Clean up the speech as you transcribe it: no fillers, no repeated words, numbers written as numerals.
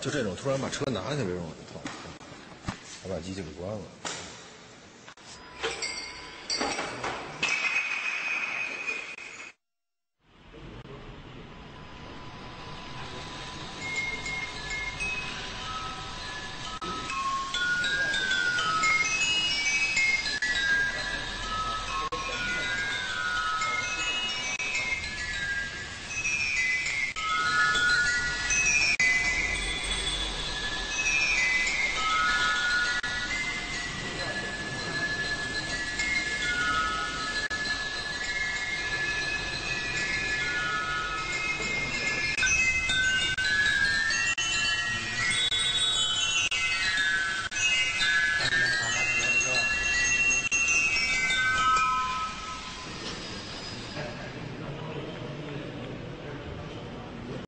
就这种突然把车拿起来这种，我就痛，还把机器给关了。